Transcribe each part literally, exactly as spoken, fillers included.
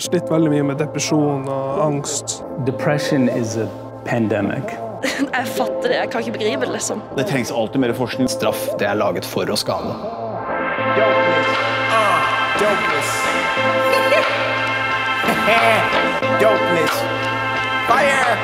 Jeg har slitt veldig mye med depresjon og angst. Depression is a pandemic. Jeg fatter det, jeg kan ikke begripe det, liksom. Det trengs alltid mer forskning. Straff, det er laget for å skade. Dopeness. Dopeness. Fire!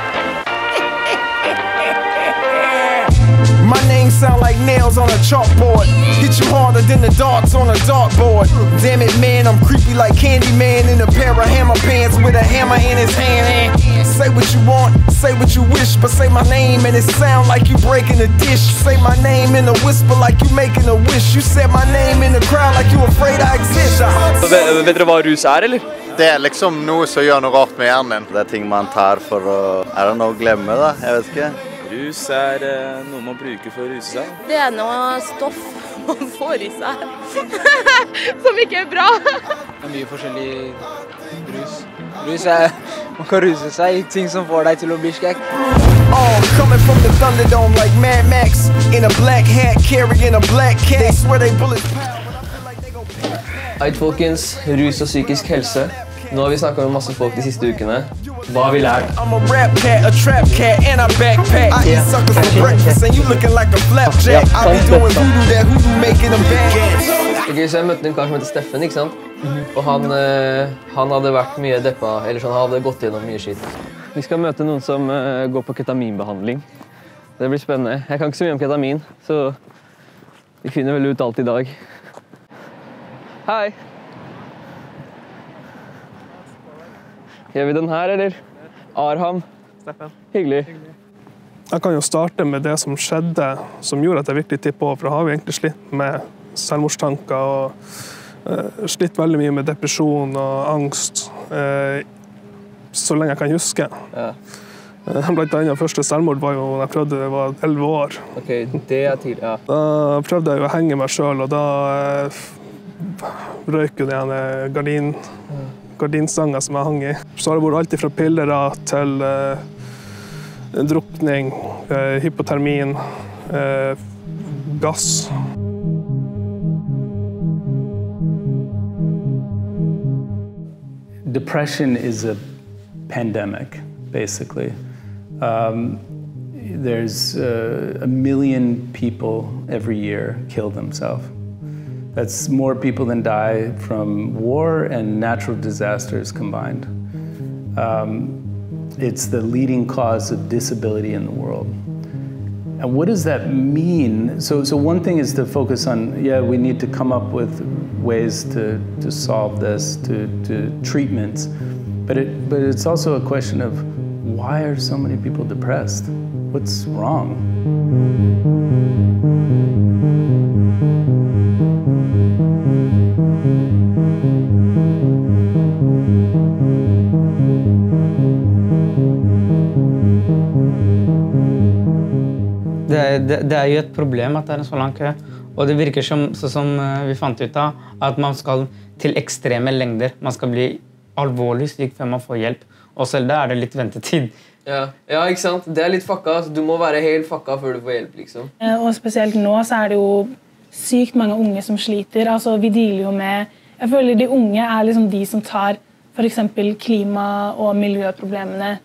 My name sound like nails on a chalkboard. Hit you harder than the darts on a dartboard. Damn it, man, I'm creepy like Candyman in a pair of hammer pants with a hammer in his hand. Say what you want, say what you wish, but say my name and it sound like you breaking a dish. Say my name in a whisper like you making a wish. You said my name in the crowd like you afraid I exist. Vet dere hva rus er, eller? Det er liksom noe som gjør noe rart med hjernen. Det er ting man tar for å, er det noe å glemme da, jeg vet ikke. Rus er uh, noe man bruker for å ruse seg. Det er noe stoff man får i seg, som ikke er bra. Det er mye forskjellig rus. Rus er, man kan ruse seg i ting som får deg til å bli skrekk. Oh, coming from the Thunderdome like Mad Max in a black hat, carrying a black cat. Swear they bullet power, but I feel like they go back. Eit folkens, rus og psykisk helse. Nå har vi snakket med masse folk de siste ukene. Hva har vi lært? Ok, så jeg møtte en kar som heter Steffen, ikke sant? Og han, han hadde vært mye deppa, eller sånn, han hadde gått gjennom mye shit. Vi skal møte noen som går på ketaminbehandling. Det blir spennende. Jeg kan ikke så mye om ketamin, så vi finner vel ut alt i dag. Hei! Gjør vi den her, eller? Arham. Steffen. Hyggelig. Jeg kan jo starte med det som skjedde, som gjorde at jeg virkelig tippet over. For da har vi egentlig slitt med selvmordstanker og uh, slitt veldig mye med depresjon og angst. Uh, så lenge jeg kan huske. Ja. Uh, blant annet første selvmord var jo da jeg prøvde, jeg var elleve år. Ok, det er tidlig, ja. Da prøvde jeg jo å henge meg selv, og da uh, røyk jo den gardinen. Ja. Gardinsanger som jeg hang i. Så har det vært alt fra piller til eh, drukning, eh, hypotermin, eh, gass. Depression is a pandemic, basically. Um, there's uh, a million people every year kill themselves. That's more people than die from war and natural disasters combined. Um, it's the leading cause of disability in the world. And what does that mean? So, so one thing is to focus on, yeah, we need to come up with ways to, to solve this, to, to treatments. But, it, but it's also a question of why are so many people depressed? What's wrong? Det er, det, det er jo et problem at det er en så lang kø, og det virker som, så som vi fant ut av, at man skal til ekstreme lengder. Man skal bli alvorlig syk før man får hjelp, og selv da er det litt ventetid. Ja. Ja, ikke sant? Det er litt fucka. Du må være helt fucka før du får hjelp, liksom. Og spesielt nå så er det jo sykt mange unge som sliter. Altså, vi dealer jo med... Jeg føler de unge er liksom de som tar for eksempel klima- og miljøproblemene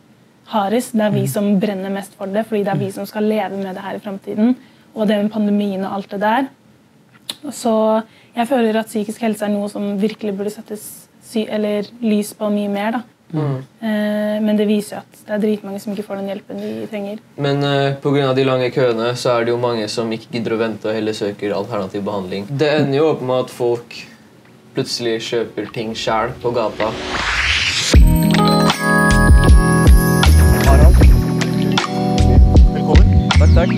hardest. Det er vi som brenner mest for det, fordi det er vi som skal leve med det her i fremtiden. Og det med pandemien og alt det der. Så jeg føler at psykisk helse er noe som virkelig burde settes sy eller lys på mye mer, da. Mm. Men det viser jo at det er dritmange som ikke får den hjelpen de trenger. Men uh, på grunn av de lange køene så er det jo mange som ikke gidder å vente og heller søker alternativ behandling. Det ender jo opp med at folk plutselig kjøper ting selv på gata. Takk, takk.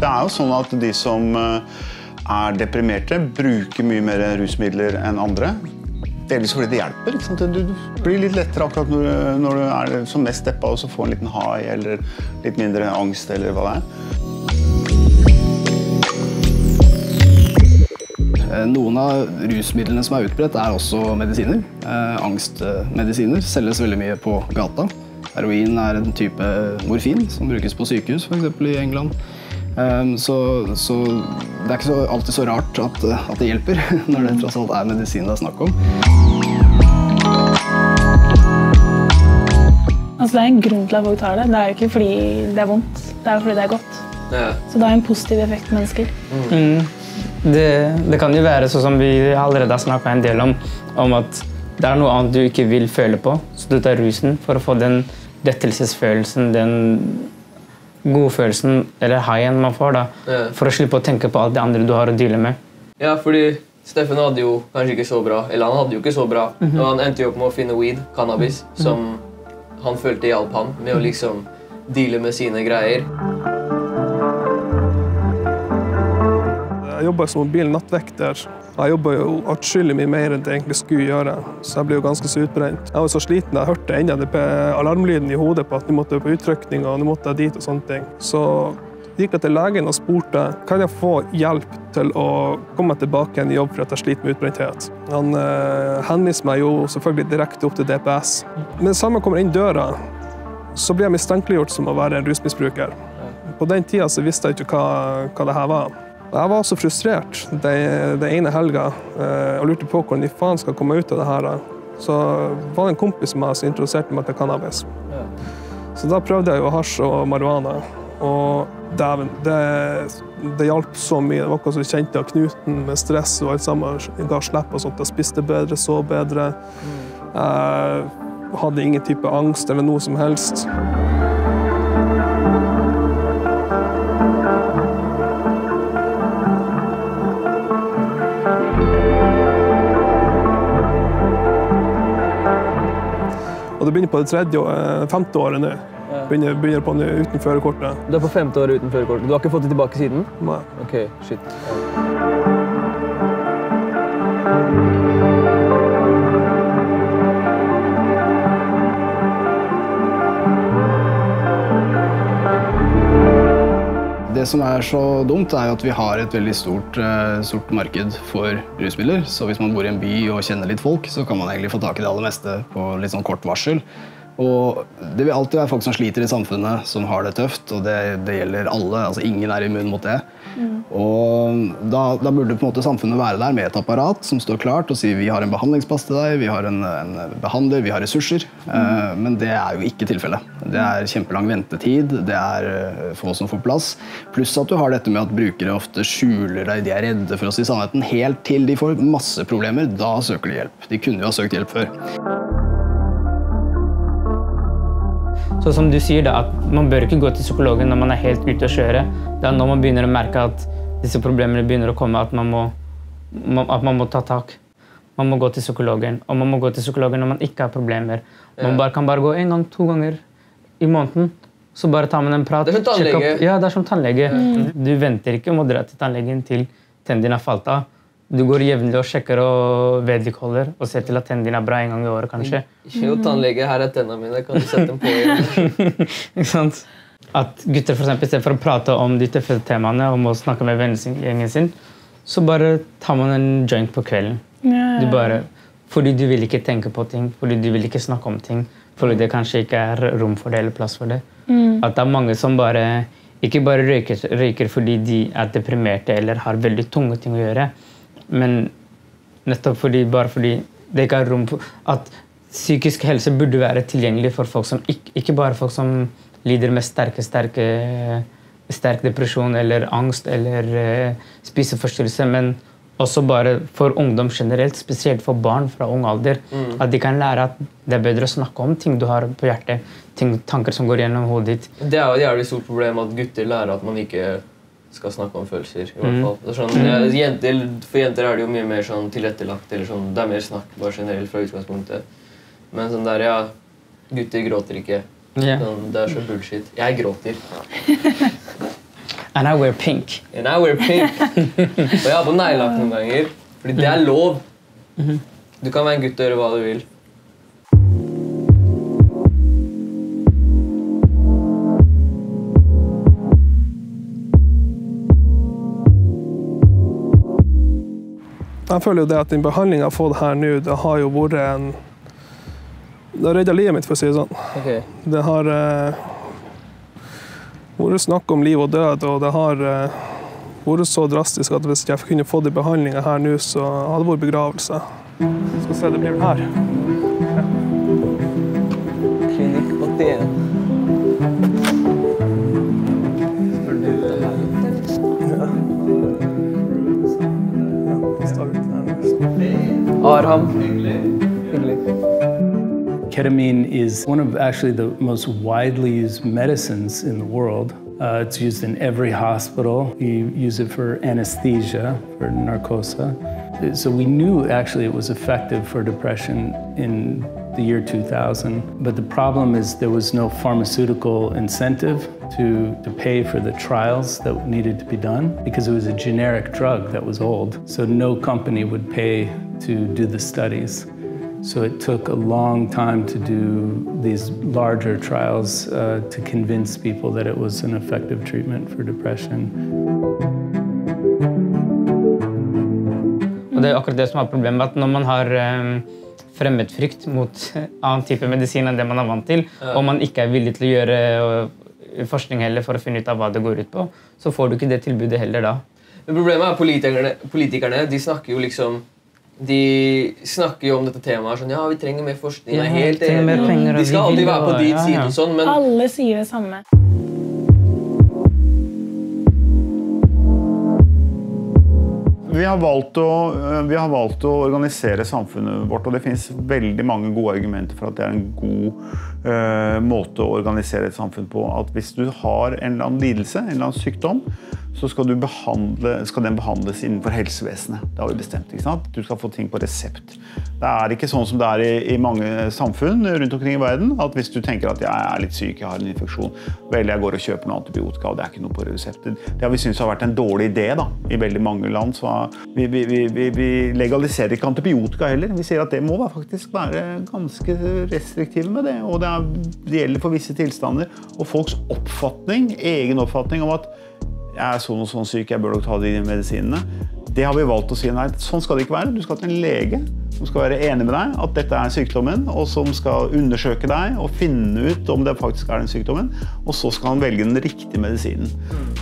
Det er jo sånn at de som er deprimerte bruker mye mer rusmidler enn andre. Delvis fordi det hjelper, ikke sant? Du blir litt lettere akkurat når, når du er som mest deppa, og så får en liten hai eller litt mindre angst eller hva det er. Noen av rusmidlene som er utbredt er også medisiner. Eh, angstmedisiner selges veldig mye på gata. Heroin er en type morfin som brukes på sykehus, for eksempel i England. Um, så, så det er ikke så, alltid så rart at, at det hjelper, når det tross alt er medisin det er snakk om. Altså, det er en grunn til at folk tar det. Det er jo ikke fordi det er vondt, det er jo fordi det er godt. Ja. Så det er en positiv effekt på mennesker. Mm. Mm. Det, det kan jo være sånn som vi allerede har snakket en del om, om at det er noe annet du ikke vil føle på, så du tar rusen for å få den lettelsesfølelsen, den godfølelsen, eller high-end man får da, ja. For å slippe å tenke på alt det andre du har å deale med. Ja, fordi Steffen hadde jo kanskje ikke så bra, eller han hadde jo ikke så bra, mm -hmm. og han endte jo opp med å finne weed, cannabis, som mm -hmm. han følte hjalp han med å liksom deale med sine greier. Jeg jobber som mobil nattvekter. Jeg jobber jo atskillig mye mer enn det egentlig skulle gjøre, så jeg ble jo ganske så utbrent. Jeg var så sliten, jeg hørte enda alarmlyden i hodet på at nå måtte jeg på utrykning, og nå måtte jeg dit og sånne ting. Så gikk jeg til legen og spurte, kan jeg få hjelp til å komme tilbake igjen i jobb for at jeg sliter med utbrenthet? Han eh, henviste meg jo selvfølgelig direkte opp til D P S. Men sammen kommer inn døra, så ble jeg mistenkeliggjort som å være en rusmisbruker. På den tiden så visste jeg ikke hva, hva det her var. Jeg var så frustrert den ene helga og lurte på hvordan de faen skal komme ut av det her. Så var det en kompis som introduserte meg til cannabis. Så da prøvde jeg jo hasj og marihuana. Og dæven, det, det hjalp så mye. Det var ikke så kjent av knuten med stress og alt sammen. Jeg ga slipp og sånt. Jeg spiste bedre, så bedre. Jeg hadde ingen type angst eller noe som helst. Og det begynner på det tredje, femte året nå. Begynner, begynner på det uten førerkortet. Du er på femte året uten førerkortet. Du har ikke fått det tilbake siden? Nei. Ok, shit. Det som er så dumt er at vi har et veldig stort, stort marked for rusmidler. Så hvis man bor i en by og kjenner litt folk, så kan man egentlig få tak i det aller meste på litt sånn kort varsel. Og det vil alltid være folk som sliter i samfunnet, som har det tøft, og det, det gjelder alle. Altså ingen er immun mot det. Mm. Og da, da burde på en måte samfunnet være der med et apparat som står klart og sier vi har en behandlingsplass til deg, vi har en, en behandler, vi har ressurser. Mm. Eh, men det er jo ikke tilfellet. Det er kjempelang ventetid, det er få som får plass. Pluss at du har dette med at brukere ofte skjuler deg, de er redde for å si sannheten, helt til de får masse problemer, da søker de hjelp. De kunne jo ha søkt hjelp før. Så som du sier da, at man bør ikke gå til psykologen når man er helt ute å kjøre. Det er når man begynner å merke at disse problemene begynner å komme, at man må, at man må ta tak. Man må gå til psykologen, og man må gå til psykologen når man ikke har problemer. Man bare, kan bare gå en gang, to ganger i måneden, så bare tar man en prat. Det er som tannlege. Ja, det er som tannlege. Mm. Du venter ikke om å dra til tannlegen til tennene dine har falt av. Du går jevnlig og sjekker og vedlikeholder, og ser til at tennene dine er bra en gang i året, kanskje. Ikke jo tannlege, her er tennene mine, kan du sette dem på igjen? Ikke sant? At gutter for eksempel, i stedet for å prate om de tøffe temaene, om å snakke med vennegjengen sin, så bare tar man en joint på kvelden. Du bare, fordi du vil ikke tenke på ting, fordi du vil ikke snakke om ting, fordi det kanskje ikke er rom for det, eller plass for det. At det er mange som bare, ikke bare røyker, røyker fordi de er deprimerte, eller har veldig tunge ting å gjøre, men nettopp fordi, bare fordi det ikke er rom for at psykisk helse burde være tilgjengelig for folk som ikke, ikke bare folk som lider med sterke, sterke, sterk depresjon eller angst eller uh, spiseforstyrrelse, men også bare for ungdom generelt, spesielt for barn fra ung alder, mm. at de kan lære at det er bedre å snakke om ting du har på hjertet, ting, tanker som går gjennom hodet ditt. Det er jo et jævlig stort problem at gutter lærer at man ikke skal snakke om følelser, i hvert fall. Mm. Sånn, ja, jenter, for jenter er det jo mye mer sånn tilrettelagt, eller sånn, det er mer snakk bare generelt fra utgangspunktet. Men sånn der, ja, gutter gråter ikke. Yeah. Sånn, det er så bullshit. Jeg gråter. And I wear pink. And I wear pink. Og jeg har på neglelakk noen ganger, fordi det er lov. Du kan være en gutt og gjøre hva du vil. Jeg føler jo det at den behandlingen jeg har fått her nå, det har jo vært en... Det har reddet livet mitt, for å si det sånn. Okay. Det har eh, vært snakk om liv og død, og det har eh, vært så drastisk at hvis jeg kunne fått den behandlingen her nå, så hadde det vært begravelse. Vi skal se, det blir vel her. Klinikk på D N. Arham. Ketamine is one of actually the most widely used medicines in the world. Uh, it's used in every hospital. You use it for anesthesia, for narcosa. So we knew actually it was effective for depression in the year two thousand. But the problem is there was no pharmaceutical incentive to, to pay for the trials that needed to be done because it was a generic drug that was old. So no company would pay to do the studies. So it took a long time to do these larger trials uh, to convince people that it was an effective treatment for depression. Og det er akkurat det som er problemet, at når man har um, fremmedfrykt mot annen type medisin enn det man er vant til, og man ikke er villig til å gjøre forskning heller for å finne ut av hva det går ut på, så får du ikke det tilbudet heller da. Men problemet er politikerne, politikerne de snakker jo liksom De snakker jo om dette temaet, sånn, ja, vi trenger mer forskning, ja, helt enig. De skal alltid være på din side og sånn, men... Alle sier det samme. Vi har valgt å, vi har valgt å organisere samfunnet vårt, og det finnes veldig mange gode argumenter for at det er en god uh, måte å organisere et samfunn på. At hvis du har en eller annen lidelse, en eller annen sykdom, så skal, du behandle, skal den behandles innenfor helsevesenet. Det har vi bestemt, ikke sant? Du skal få ting på resept. Det er ikke sånn som det er i, i mange samfunn rundt omkring i verden, at hvis du tenker at jeg er litt syk, jeg har en infeksjon, vel, jeg går og kjøper noe antibiotika, og det er ikke noe på reseptet. Det har vi syntes har vært en dårlig idé, da, i veldig mange land. Så vi, vi, vi, vi legaliserer ikke antibiotika heller. Vi sier at det må faktisk være ganske restriktive med det, og det, er, det gjelder for visse tilstander. Og folks oppfatning, egen oppfatning om at jeg er sånn og sånn syk, jeg bør nok ta de medisinene. Det har vi valgt å si nei, sånn skal det ikke være. Du skal til en lege som skal være enig med deg at dette er sykdommen, og som skal undersøke deg og finne ut om det faktisk er den sykdommen, og så skal han velge den riktige medisinen.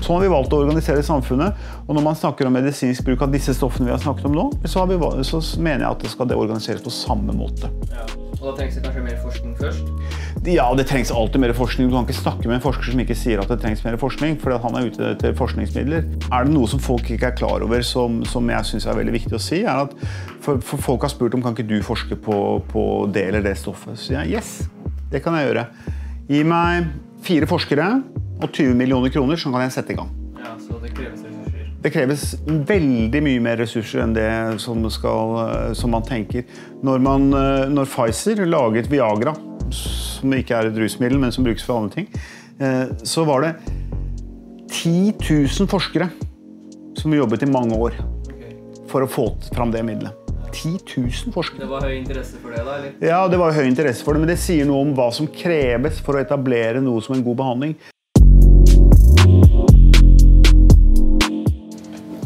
Sånn har vi valgt å organisere samfunnet, og når man snakker om medisinsk bruk av disse stoffene vi har snakket om nå, så, har vi, så mener jeg at det skal det organiseres på samme måte. Ja. Og da trengs det kanskje mer forskning først? Ja, det trengs alltid mer forskning. Du kan ikke snakke med en forsker som ikke sier at det trengs mer forskning, fordi han er ute til forskningsmidler. Er det noe som folk ikke er klar over, som, som jeg synes er veldig viktig å si, er at for, for folk har spurt om, kan ikke du forske på, på det eller det stoffet? Så jeg, yes, det kan jeg gjøre. Gi meg fire forskere og tyve millioner kroner, så kan jeg sette i gang. Ja, så det kreves ressurser. Det kreves veldig mye mer ressurser enn det som, skal, som man tenker. Når, man, når Pfizer laget Viagra, som ikke er et rusmiddel, men som brukes for andre ting, så var det ti tusen forskere som jobbet i mange år for å få fram det middelet. ti tusen forskere. Det var høy interesse for det da, eller? Ja, det var høy interesse for det, men det sier noe om hva som kreves for å etablere noe som en god behandling.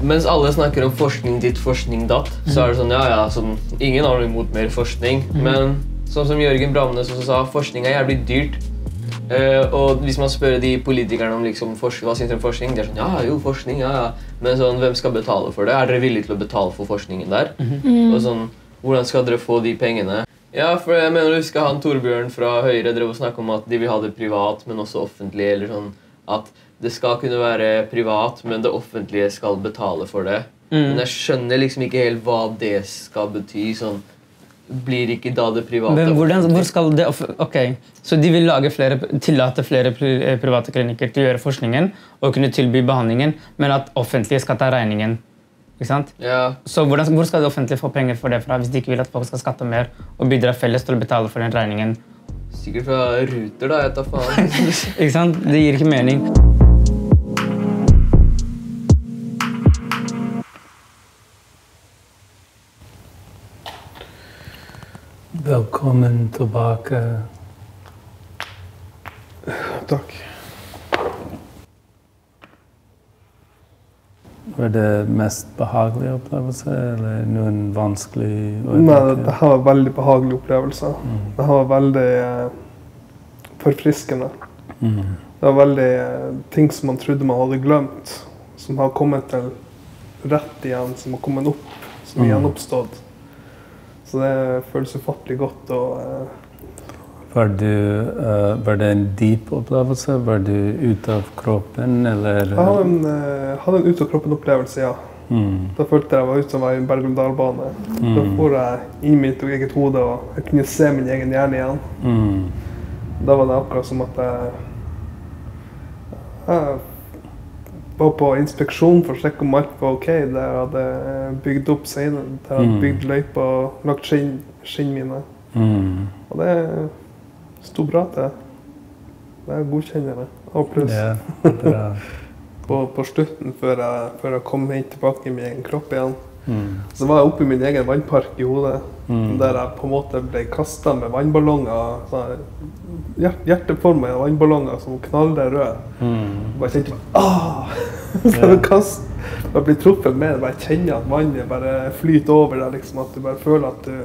Mens alle snakker om forskning ditt, forskning datt, så er det sånn, ja, ja, sånn, ingen har noe imot mer forskning, men... Sånn som Jørgen Bramness også sa, forskning er jævlig dyrt. Uh, og hvis man spør de politikerne om liksom, hva synes de om forskning, det er sånn, ja, jo, forskning, ja, ja. Men sånn, hvem skal betale for det? Er dere villige til å betale for forskningen der? Mm-hmm. Og sånn, hvordan skal dere få de pengene? Ja, for jeg mener, husker han Torbjørn fra Høyre drev å snakke om at de vil ha det privat, men også offentlig, eller sånn, at det skal kunne være privat, men det offentlige skal betale for det. Mm. Men jeg skjønner liksom ikke helt hva det skal bety, sånn, blir ikke da det private. Men hvordan, hvor skal det... Ok, så de vil lage flere, tillate flere private klinikker til å gjøre forskningen og kunne tilby behandlingen, men at offentlige skal ta regningen. Ikke sant? Ja. Så hvordan, hvor skal det offentlige få penger for det fra hvis de ikke vil at folk skal skatte mer og bidra felles til å betale for den regningen? Sikkert fra ruter da, jeg tar faen. Ikke sant? Det gir ikke mening. Velkommen tilbake. Takk. Var det mest behagelig opplevelse, eller noen vanskelig øyeblikk? Nei, det her var veldig behagelig opplevelse. Mm. Det her var veldig uh, forfriskende. Mm. Det var veldig uh, ting som man trodde man hadde glemt, som har kommet til rett igjen, som har kommet opp, som mm. igjen oppstått. Så det føles ufattelig godt. Og, uh... var, du, uh, var det en dyp opplevelse? Var du ut av kroppen? Eller? Jeg hadde en, uh, hadde en ut av kroppen opplevelse, ja. Mm. Da følte jeg meg ut som jeg var i Berg-og-Dal-bane. Mm. Da får jeg i mitt og eget hode, og jeg kunne se min egen hjerne igjen. Mm. Da var det akkurat som at jeg, jeg var på inspeksjon for å sjekke om alt var ok. Der jeg hadde bygd opp seinen, der jeg hadde bygd løypa og lagt skinn, skinn mine. Mm. Og det sto bra til. Det er godkjennende. A pluss. Yeah, på, på slutten, før jeg, før jeg kom helt tilbake i min egen kropp igjen, mm. så var jeg oppe i min egen vannpark i hodet, mm. der jeg på en måte ble kastet med vannballonger, sånn hjerteformer av vannballonger som knalde røde. Mm. Bare kjente meg, ah! Yeah. Kast, bare bli truffet med, bare kjenne at vannet bare flyter over deg, liksom, at du bare føler at du,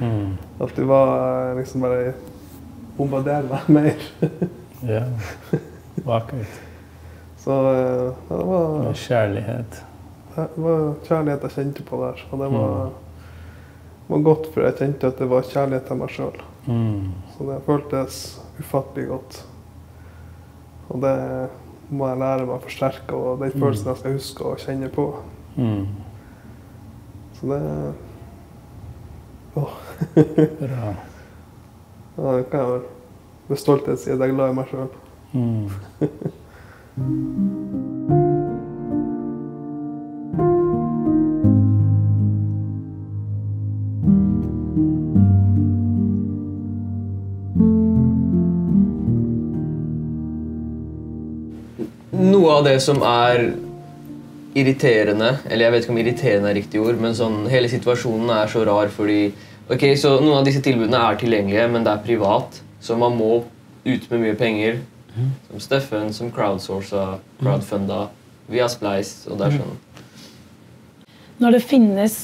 mm. at du var liksom bare bombarderer meg mer. Ja, vakkert. Så ja, det var... Det var kjærlighet. Det var kjærlighet jeg kjente på der, og det var, mm. var godt, for jeg kjente at det var kjærlighet til meg selv. Mm. Så det føltes ufattelig godt. Og det må jeg lære meg å forsterke, og det er følelsen jeg skal huske å kjenne på. Mm. Så det... Åh. Bra. Ja, det kan jeg vel. Med stolthet sier at jeg er glad i meg selv. Noe av det som er irriterende, eller jeg vet ikke om irriterende er riktig ord, men sånn, hele situasjonen er så rar fordi, ok, så noen av disse tilbudene er tilgjengelige, men det er privat. Så man må ut med mye penger, mm. som Steffen, som crowdsourca, crowdfunda, via Splice, og det er sånn. Når det finnes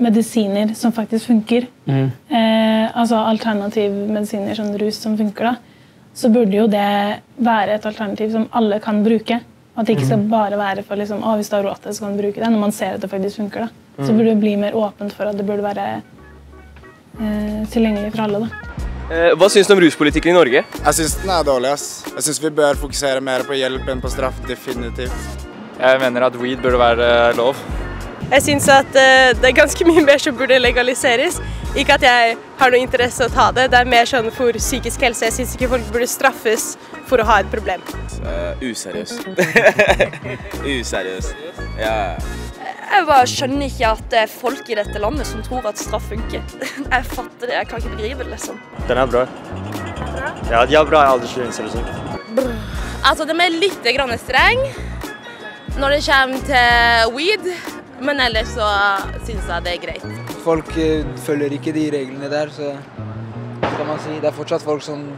medisiner som faktisk funker, mm. eh, altså alternative medisiner som rus som funker da, så burde jo det være et alternativ som alle kan bruke. At det ikke skal bare være for liksom, å hvis du har råd til det, så kan du bruke det. Når man ser at det faktisk funker da, så burde det bli mer åpent for at det burde være eh, tilgjengelig for alle da. Hva synes du om ruspolitikken i Norge? Jeg synes den er dårlig, ass. Jeg synes vi bør fokusere mer på hjelp enn på straff, definitivt. Jeg mener at weed burde være lov. Jeg synes at det er ganske mye mer som burde legaliseres. Ikke at jeg har noe interesse å ta det, det er mer sånn for psykisk helse. Jeg synes ikke folk burde straffes for å ha et problem. Uh, useriøs. Useriøs. Ja. Jeg bare skjønner ikke at det er folk i dette landet som tror at straff funker. Jeg fatter det, jeg kan ikke begrive det, liksom. Den er bra. Ja, de har bra aldersgrenser, liksom. Altså, de er litt grann streng når det kommer til weed, men ellers så synes jeg det er greit. Folk følger ikke de reglene der, så kan man si. Det er fortsatt folk som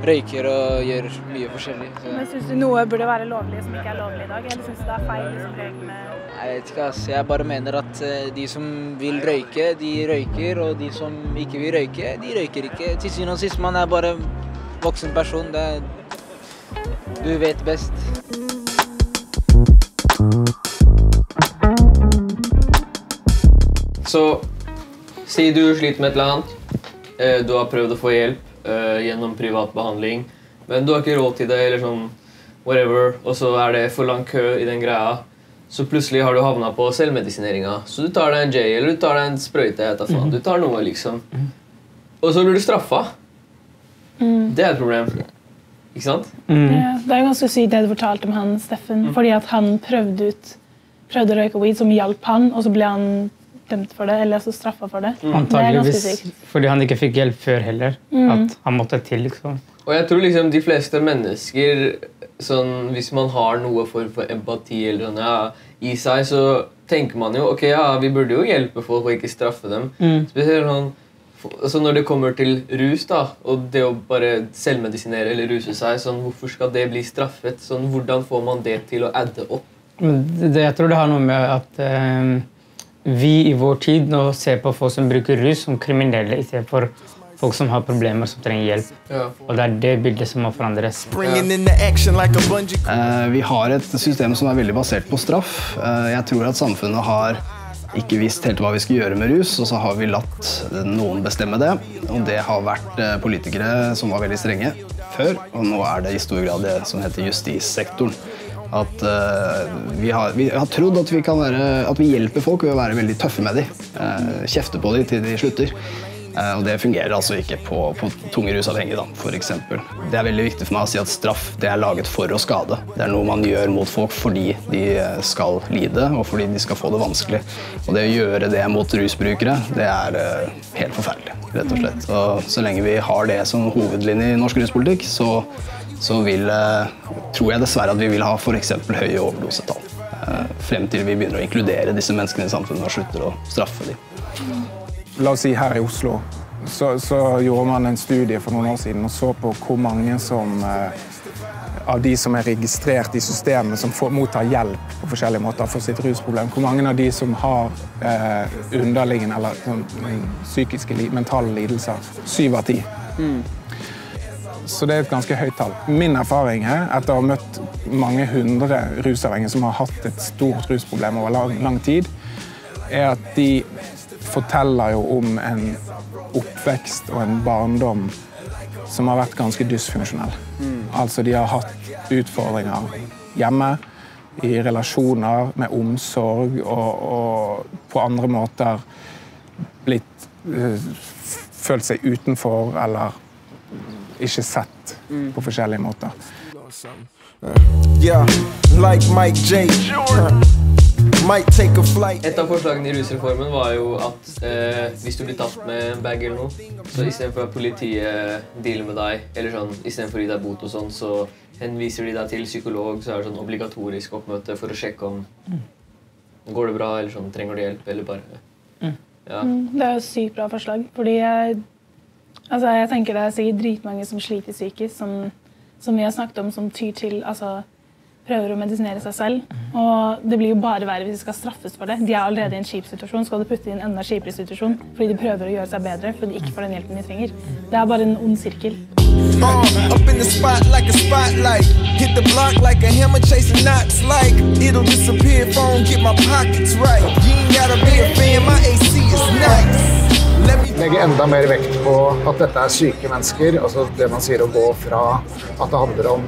røyker og gjør mye forskjellig. Så. Men synes du noe burde være lovlig som ikke er lovlig i dag? Eller synes du det er feil som regel med... Jeg vet ikke, ass. Jeg bare mener at de som vil røyke, de røyker, og de som ikke vil røyke, de røyker ikke. Til syvende og sist, man er bare en voksen person. Det er... Du vet best. Så, si du sliter med et eller annet, du har prøvd å få hjelp, Uh, gjennom privat behandling, men du har ikke råd til det, eller sånn, whatever, og så er det for lang kø i den greia, så plutselig har du havnet på selvmedisineringa, så du tar deg en J, eller du tar deg en sprøyte, jeg tar faen, mm. du tar noe, liksom. Mm. Og så blir du straffet. Mm. Det er et problem. Ikke sant? Mm. Ja, det er ganske sykt det du fortalte om han, Steffen, mm. fordi at han prøvde ut, prøvde å røyke weed som hjalp han, og så ble han dømt for det, eller altså straffet for det. Mm. Antageligvis, fordi han ikke fikk hjelp før heller. Mm. At han måtte til, liksom. Og jeg tror liksom de fleste mennesker, sånn, hvis man har noe for, for empati eller sånn, ja, i seg, så tenker man jo, ok, ja, vi burde jo hjelpe folk og ikke straffe dem. Mm. Spesielt sånn, altså når det kommer til rus da, og det å bare selvmedisinere eller ruse seg, sånn, hvorfor skal det bli straffet? Sånn, hvordan får man det til å adde opp? Men det, jeg tror det har noe med at... Eh, vi i vår tid nå ser på folk som bruker rus som kriminelle, i stedet for folk som har problemer som trenger hjelp. Ja. Og det er det bildet som må forandres. Ja. Uh, vi har et system som er veldig basert på straff. Uh, jeg tror at samfunnet har ikke visst helt hva vi skal gjøre med rus, og så har vi latt noen bestemme det. Og det har vært uh, politikere som var veldig strenge før, og nå er det i stor grad det som heter justissektoren. at uh, vi, har, vi har trodd at vi, kan være, at vi hjelper folk ved å være veldig tøffe med dem. Uh, kjefte på dem til de slutter. Uh, og det fungerer altså ikke på, på tunge rusavhengige, for eksempel. Det er veldig viktig for meg å si at straff det er laget for å skade. Det er noe man gjør mot folk fordi de skal lide og fordi de skal få det vanskelig. Og det å gjøre det mot rusbrukere, det er uh, helt forferdelig, rett og slett. Og så lenge vi har det som hovedlinje i norsk ruspolitikk, så så vil, tror jeg dessverre at vi vil ha for eksempel høye overdosetall. Frem til vi begynner å inkludere disse menneskene i samfunnet og slutter å straffe dem. La oss si her i Oslo, så, så gjorde man en studie for noen år siden og så på hvor mange som, av de som er registrert i systemet, som får, mottar hjelp på forskjellige måter for sitt rusproblem. Hvor mange av de som har eh, underliggende eller sånn, psykiske, mentale lidelser. Syv av ti. Mm. Så det er et ganske høyt tall. Min erfaring er at jeg har møtt mange hundre rusavhengige som har hatt et stort rusproblem over lang, lang tid, er at de forteller jo om en oppvekst og en barndom som har vært ganske dysfunksjonell. Mm. Altså de har hatt utfordringer hjemme, i relasjoner, med omsorg og, og på andre måter blitt, øh, følt seg utenfor eller ikke sett på forskjellige måter. Et av forslagene i rusreformen var jo at eh, hvis du blir tatt med en bag eller noe, så i stedet for at politiet dealer med deg, eller sånn, i stedet for å gi deg bot og sånn, så henviser de deg til psykolog, så er det sånn obligatorisk oppmøte for å sjekke om går det bra, eller sånn, trenger du hjelp, eller bare... Ja. Det er jo sykt bra forslag, fordi jeg Altså, jeg tenker det er sikkert dritmange som sliter psykisk, som, som vi har snakket om, som tyr til, altså, prøver å medisinere seg selv. Og det blir jo bare verre hvis de skal straffes for det. De er allerede i en kjip situasjon, skal de putte i en enda kjipere situasjon, fordi de prøver å gjøre seg bedre, fordi de ikke får den hjelpen de trenger. Det er bare en ond sirkel. Legge enda mer vekt på at dette er syke mennesker, altså det man sier å gå fra at det handler om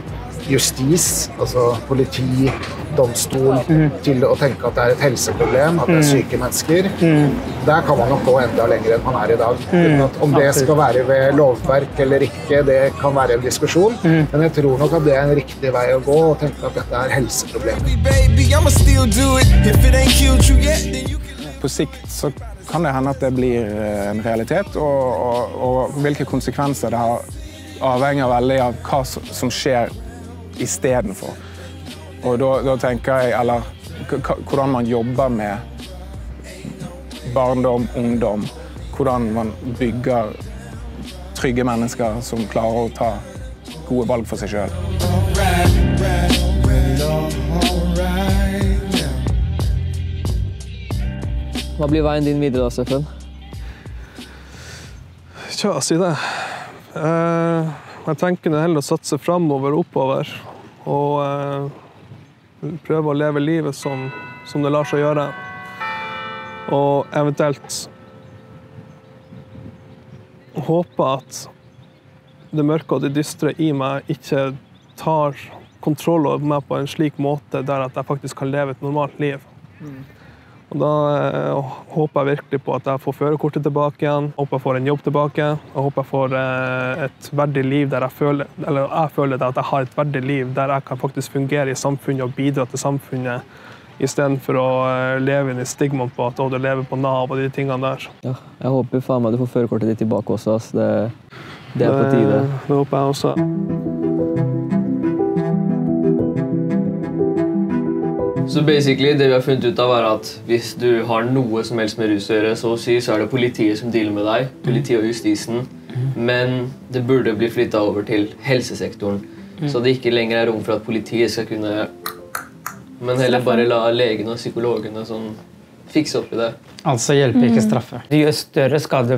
justis, altså politi, domstol, mm. til å tenke at det er et helseproblem, at det er syke mennesker. Mm. Der kan man nok gå enda lenger enn man er i dag. Mm. Om det skal være ved lovverk eller ikke, det kan være en diskusjon, mm. men jeg tror nok at det er en riktig vei å gå og tenke at dette er helseproblemet. På sikt så kan det hende at det blir en realitet, og, og, og hvilke konsekvenser det har avhenger veldig av hva som skjer i stedet for. Og da, da tenker jeg, eller hvordan man jobber med barndom, ungdom, hvordan man bygger trygge mennesker som klarer å ta gode valg for seg selv. Hva blir veien din videre da, Steffen? Tja, si det. Eh, jeg tenker det heller å satse fremover og oppover. Og eh, prøve å leve livet som, som det lar seg gjøre. Og eventuelt håpe at det mørke og det dystre i meg ikke tar kontroll over meg på en slik måte der at jeg faktisk kan leve et normalt liv. Mm. Og da eh, håper jeg virkelig på at jeg får førerkortet tilbake igjen, håper jeg får en jobb tilbake, og håper jeg får eh, et verdig liv der jeg føler, eller jeg føler at jeg har et verdig liv der jeg kan faktisk fungere i samfunnet og bidra til samfunnet, istedenfor å eh, leve inn i stigmaen på at å, du lever på Nav og de tingene der. Ja, jeg håper faen meg du får førerkortet ditt tilbake også, altså det, det er på tide. Det, det håper jeg også. Så basically, det vi har funnet ut av er at hvis du har noe som helst med rus å gjøre, så å si, så er det politiet som dealer med deg, politiet og justisen, men det burde bli flyttet over til helsesektoren, så det ikke lenger er rom for at politiet skal kunne, men heller bare la legene og psykologene sånn fikse opp i det. Altså hjelper ikke straffe. Det gjør større skade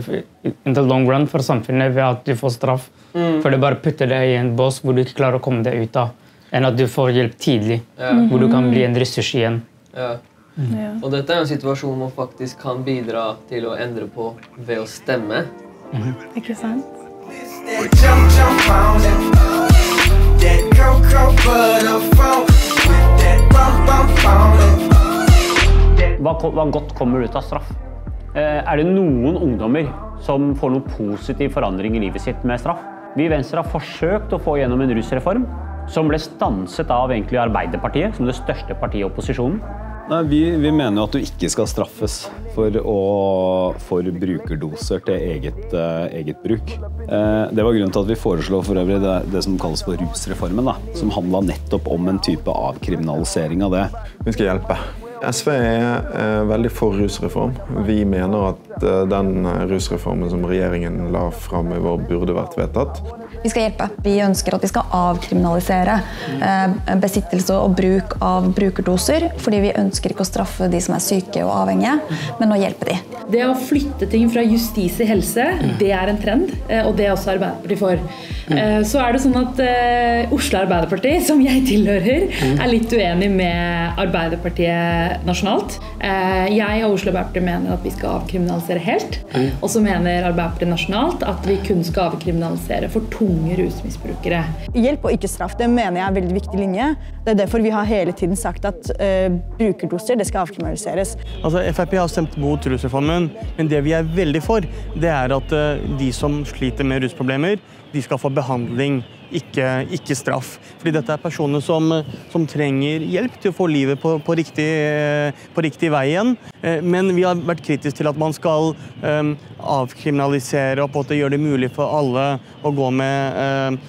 in the long run for samfunnet ved at du får straff, for det bare putter deg i en bås hvor du ikke klarer å komme deg ut av. Enn at du får hjelp tidlig, ja. Hvor du kan bli en ressurs igjen. Ja. Mm. Ja. Og dette er en situasjon man faktisk kan bidra til å endre på ved å stemme. Mm. Ikke sant? hva godt kommer ut av straff? Er det noen ungdommer som får noen positiv forandring i livet sitt med straff? Vi i Venstre har forsøkt å få gjennom en rusreform som ble stanset av egentlig Arbeiderpartiet, som det største partiet i opposisjonen. Nei, vi, vi mener at du ikke skal straffes for, å, for brukerdoser til eget, uh, eget bruk. Eh, det var grunnen til at vi foreslo for øvrig det, det som kalles for rusreformen, da, som handlet nettopp om en type avkriminalisering av det. Vi skal hjelpe. S V er eh, veldig for rusreform. Vi mener at eh, den rusreformen som regjeringen la frem i vår burde vært vedtatt. Vi skal hjelpe. Vi ønsker at vi skal avkriminalisere eh, besittelse og bruk av brukerdoser, fordi vi ønsker ikke å straffe de som er syke og avhengige, men å hjelpe de. Det å flytte ting fra justis i helse, det er en trend, og det er også Arbeiderpartiet for. Eh, så er det sånn at eh, Oslo Arbeiderpartiet, som jeg tilhører, er litt uenig med Arbeiderpartiet nasjonalt. Jeg og Oslo Arbeiderpartiet mener at vi skal avkriminalisere helt, og så mener Arbeiderpartiet nasjonalt at vi kun skal avkriminalisere for tunge rusmisbrukere. Hjelp og ikke straff, det mener jeg er en veldig viktig linje. Det er derfor vi har hele tiden sagt at uh, brukerdoser, det skal avkriminaliseres. Altså, F R P har stemt mot rusreformen, men det vi er veldig for, det er at uh, de som sliter med rusproblemer, de skal få behandling, ikke, ikke straff. Fordi dette er personer som, som trenger hjelp til å få livet på, på, riktig, på riktig vei igjen. Men vi har vært kritiske til at man skal um, avkriminalisere og på at det gjør det mulig for alle å gå med um,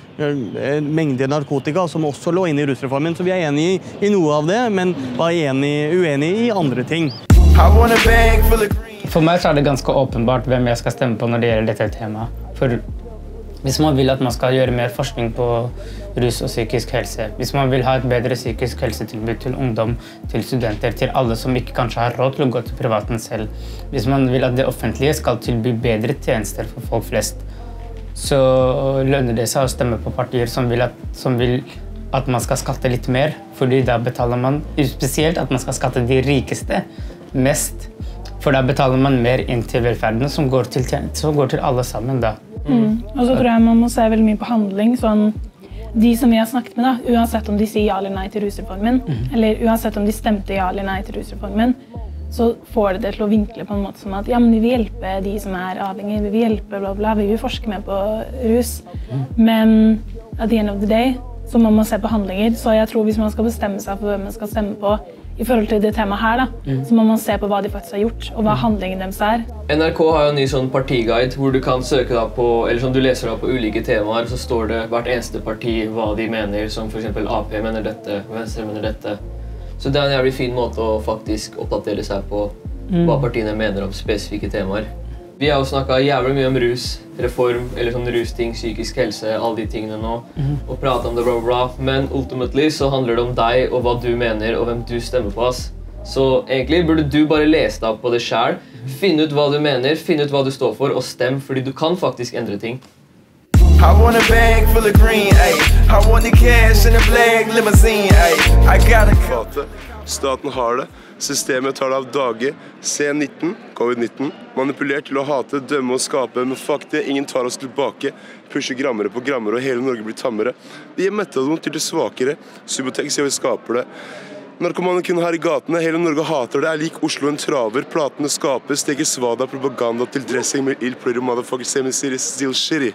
mengder narkotika, som også lå inne i rusreformen. Så vi er enige i, i noe av det, men var enige, uenige i andre ting. For meg så er det ganske åpenbart hvem jeg skal stemme på når det gjelder dette temaet. For hvis man vil at man skal gjøre mer forskning på rus og psykisk helse, hvis man vil ha et bedre psykisk helsetilbud til ungdom, til studenter, til alle som ikke kanskje har råd til å gå til privaten selv, hvis man vil at det offentlige skal tilby bedre tjenester for folk flest, så lønner det seg å stemme på partier som vil at, som vil at man skal skatte litt mer, fordi da betaler man, spesielt at man skal skatte de rikeste mest, for da betaler man mer inn til velferden som går til, som går til alle sammen da. Mm. Og så tror jeg man må se veldig mye på handling, sånn de som vi har snakket med da, uansett om de sier ja eller nei til rusreformen, mm. eller uansett om de stemte ja eller nei til rusreformen, så får det det til å vinkle på en måte som at ja, men vi vil hjelpe de som er avhengige, vi vil hjelpe bla bla, vi vil forske mer på rus, mm. men at the end of the day, så må man se på handlinger, så jeg tror hvis man skal bestemme seg for hvem man skal stemme på, i forhold til det temaet her, da, mm. så må man se på hva de faktisk har gjort, og hva handlingen deres er. N R K har jo en ny sånn partiguide, hvor du kan søke deg på, eller som du leser deg på ulike temaer, så står det hvert eneste parti hva de mener, som for eksempel A P mener dette, Venstre mener dette. Så det er en jævlig fin måte å faktisk oppdatere seg på mm. hva partiene mener om spesifikke temaer. Vi har jo snakket jævlig mye om rus, reform, eller sånn rusting, psykisk helse, alle de tingene nå, mm. og prate om det bla bla, men ultimately så handler det om deg og hva du mener og hvem du stemmer på, ass. Så egentlig burde du bare lese deg opp på det selv, finne ut hva du mener, finne ut hva du står for og stem, fordi du kan faktisk endre ting. I want a bag full of green, ay. I want the cash in a black limousine, ay. I got a cut. Staten har det. Systemet tar det av dage. C nitten, covid nitten. Manipulert til å hate, dømme og skape. Men fuck det, ingen tar oss tilbake. Pusher grammere på grammere, og hele Norge blir tammere. Vi er mettet dem til det svakere. Subotek sier vi skaper det. Narkomane kun her i gatene, hele Norge hater det, er lik Oslo en traver, platene skapes, steker svada, propaganda til dressing med ill pretty motherfucker, semi-serious, still shitty.